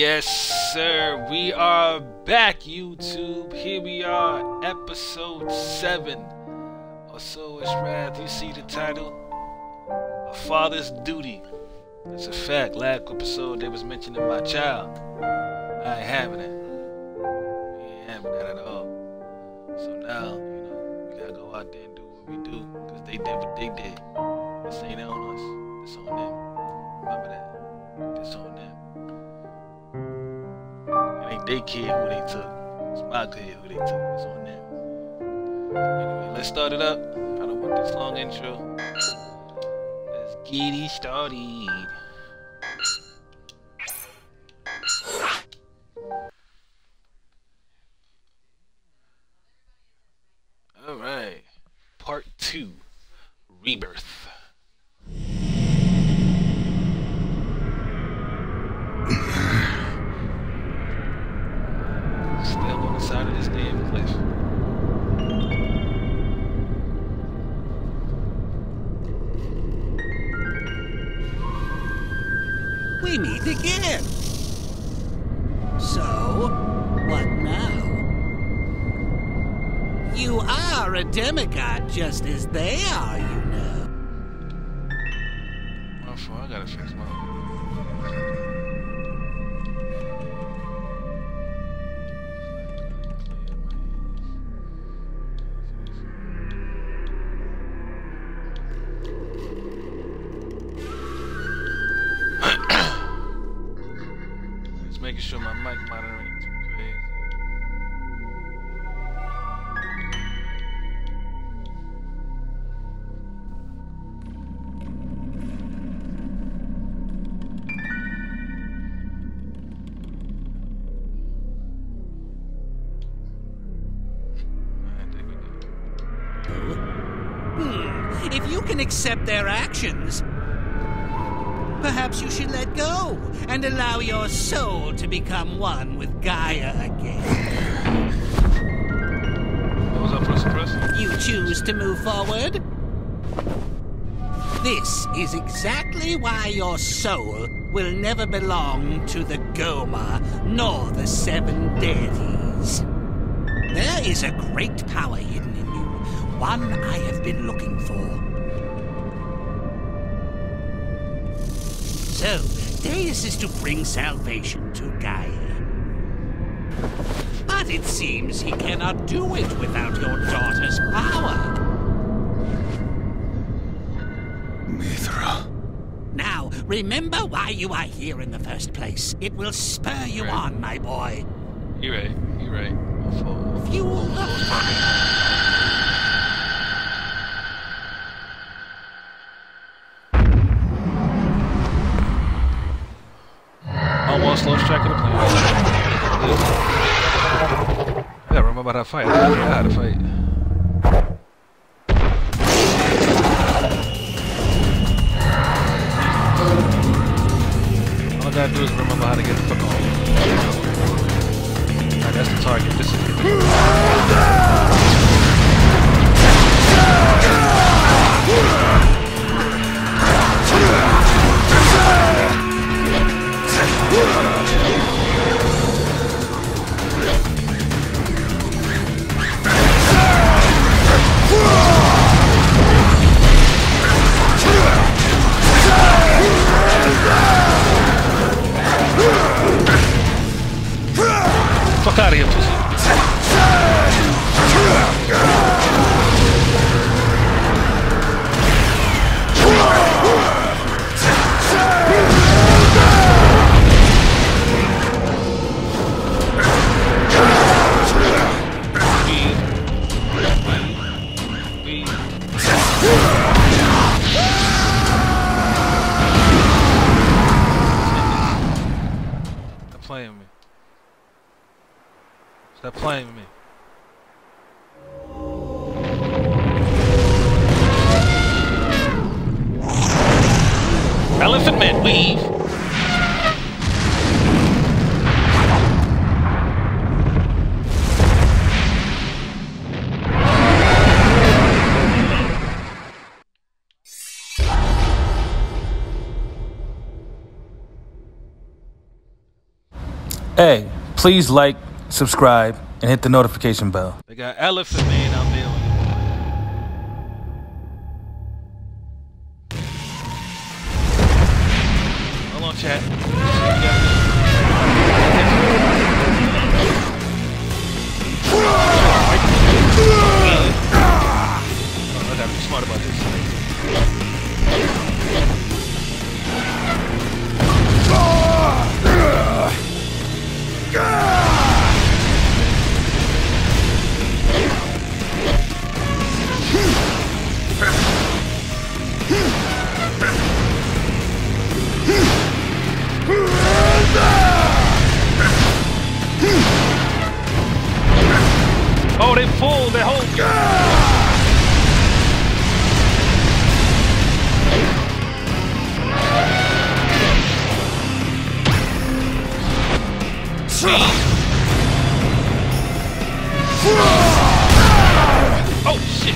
Yes, sir. We are back, YouTube. Here we are, episode 7. Or so it's wrath. You see the title? A Father's Duty. That's a fact. Last episode, they was mentioning my child. I ain't having it. We ain't having that at all. So now, you know, we gotta go out there and do what we do. Because they did what they did. This ain't on us. It's on them. Remember that. It's on them. It ain't their kid who they took. It's my kid who they took. It's on them. Anyway, let's start it up. I don't want this long intro. Let's get it started. Alright. Part 2. Rebirth. We meet again. So, what now? You are a demigod just as they are, you know. My fault, I gotta fix my. Making sure my mic monitor ain't too crazy. If you can accept their actions, perhaps you should let go and allow your soul to become one with Gaia again. You choose to move forward? This is exactly why your soul will never belong to the Gohma nor the seven deities. There is a great power hidden in you, one I have been looking for. So, Deus is to bring salvation to Gaia. But it seems he cannot do it without your daughter's power. Mithra. Now, remember why you are here in the first place. It will spur you on, my boy. You're right, you're right. I'll follow. Fuel the fire. Lost track of the plan. Yeah, I remember that fight. I forgot how to fight. All I gotta do is remember how to get the fuck off. Alright, that's the target. This is it. Fuck out of here, pussy. Stop playing with me. Elephant man, weave! Hey, please like, subscribe, and hit the notification bell. They got Elephant Man out there. Hold on, chat. I gotta be smart about this. Oh, they pulled the whole guy. Oh shit!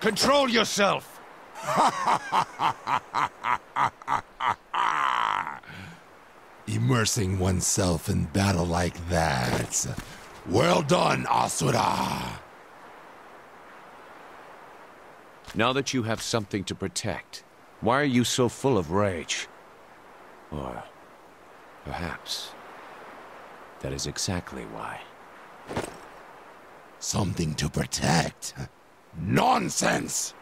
Control yourself! Immersing oneself in battle like that. Well done, Asura! Now that you have something to protect, why are you so full of rage? Or perhaps that is exactly why. Something to protect? Nonsense!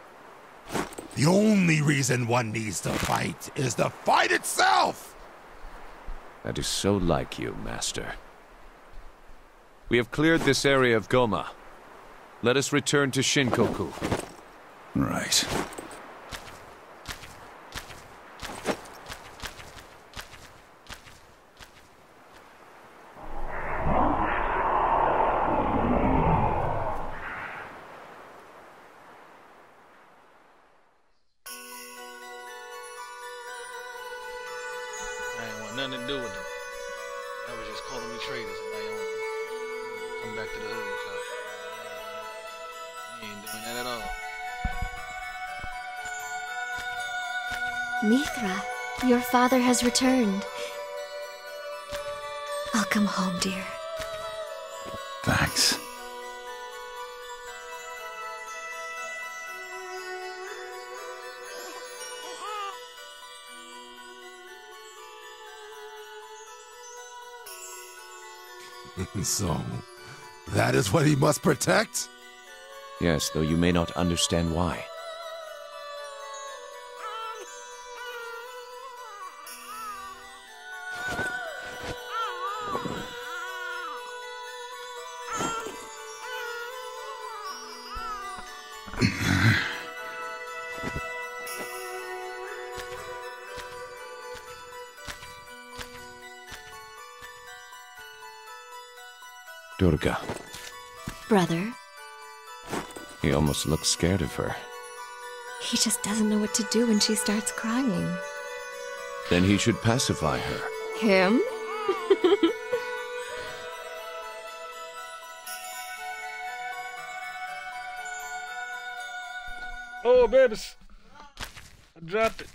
The only reason one needs to fight is the fight itself! That is so like you, Master. We have cleared this area of Gohma. Let us return to Shinkoku. Right. Mithra, your father has returned. Welcome home, dear. Thanks. So, that is what he must protect? Yes, though you may not understand why. Durga. Brother? He almost looks scared of her. He just doesn't know what to do when she starts crying. Then he should pacify her. Him? Oh, babies. I dropped it.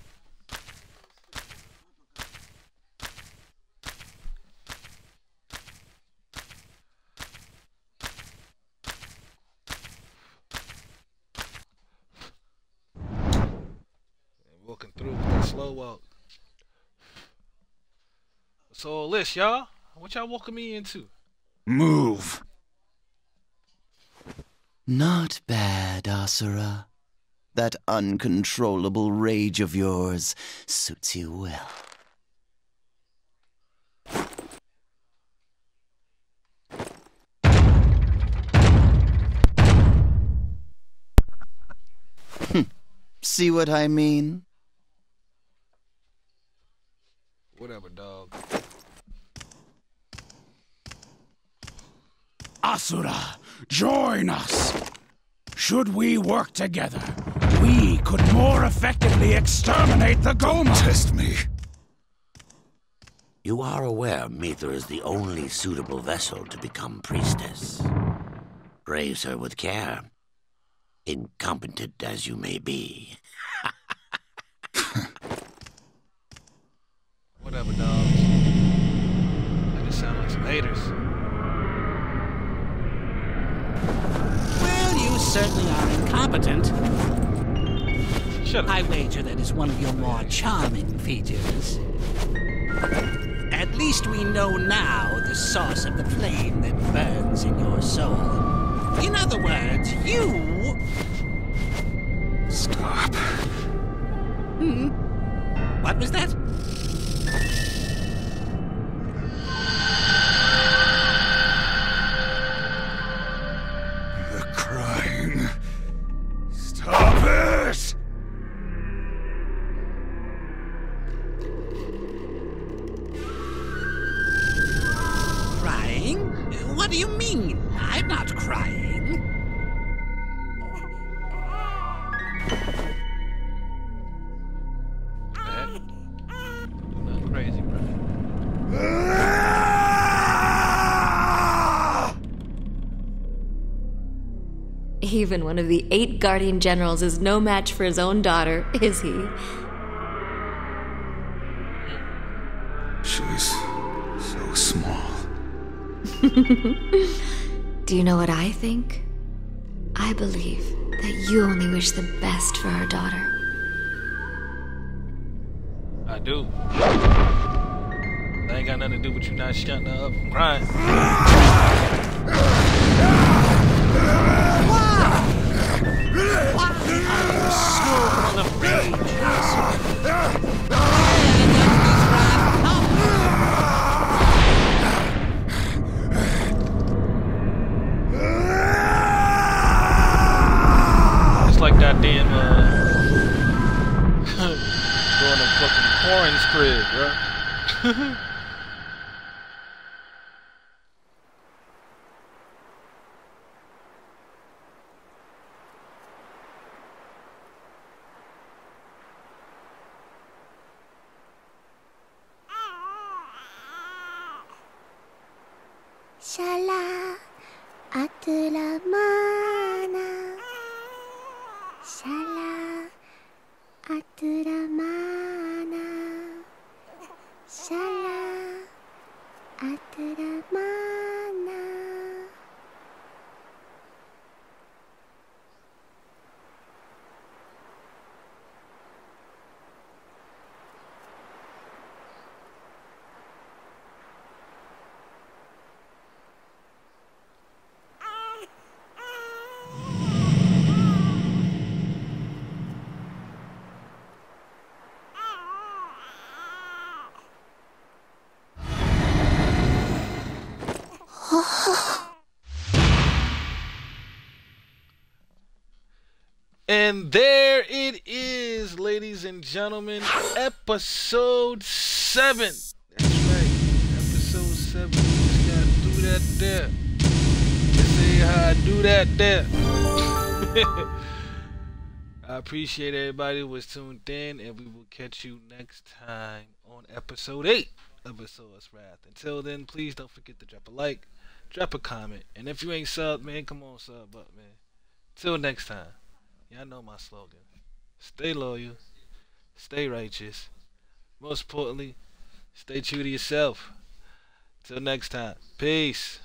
So, list, y'all. What y'all walking me into? Move. Not bad, Asura. That uncontrollable rage of yours suits you well. See what I mean? Whatever, dog. Asura, join us! Should we work together, we could more effectively exterminate the Gohma. Test me. You are aware Mithra is the only suitable vessel to become priestess. Raise her with care, incompetent as you may be. Whatever, dogs. I just sound like some haters. Well, you certainly are incompetent. Shut up. I wager that is one of your more charming features. At least we know now the source of the flame that burns in your soul. In other words, you... Stop. Hmm? What was that? The crying. Stop it! Crying? What do you mean? I'm not crying. Even one of the 8 Guardian Generals is no match for his own daughter, is he? She's so small. Do you know what I think? I believe that you only wish the best for our daughter. I do. That ain't got nothing to do with you not shutting her up and crying. It's like that damn going to fucking porn spread, bro. Shala atla mana, shala atla mana, shala atla mana. And there it is, ladies and gentlemen, episode 7. That's right, episode 7. Just gotta do that there. Just see how I do that there. I appreciate everybody who was tuned in, and we will catch you next time on episode 8 of A Soul's Wrath. Until then, please don't forget to drop a like, drop a comment, and if you ain't sub, man, come on, sub up, man. Till next time. Y'all know my slogan. Stay loyal, stay righteous. Most importantly, stay true to yourself. Till next time, peace.